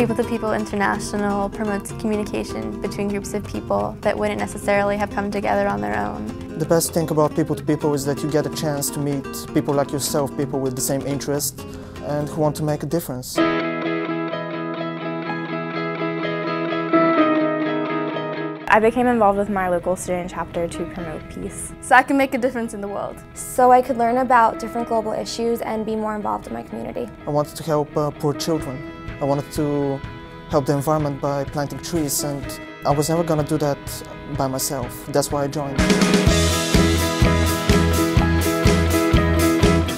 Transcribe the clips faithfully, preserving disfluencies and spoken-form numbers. People to People International promotes communication between groups of people that wouldn't necessarily have come together on their own. The best thing about People to People is that you get a chance to meet people like yourself, people with the same interests and who want to make a difference. I became involved with my local student chapter to promote peace. So I can make a difference in the world. So I could learn about different global issues and be more involved in my community. I wanted to help uh, poor children. I wanted to help the environment by planting trees, and I was never going to do that by myself. That's why I joined.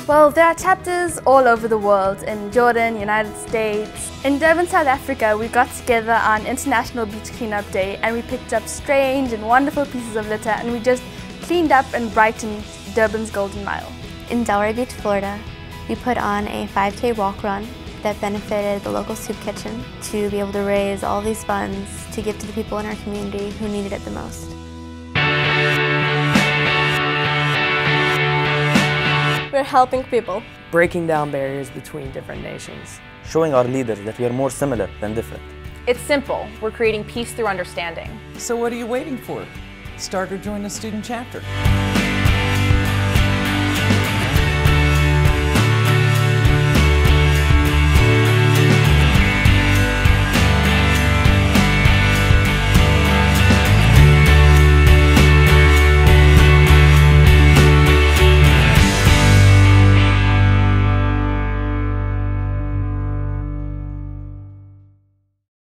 Well, there are chapters all over the world, in Jordan, United States. In Durban, South Africa, we got together on International Beach Cleanup Day, and we picked up strange and wonderful pieces of litter, and we just cleaned up and brightened Durban's Golden Mile. In Delray Beach, Florida, we put on a five K walk run that benefited the local soup kitchen to be able to raise all these funds to give to the people in our community who needed it the most. We're helping people. Breaking down barriers between different nations. Showing our leaders that we are more similar than different. It's simple. We're creating peace through understanding. So what are you waiting for? Start or join a student chapter.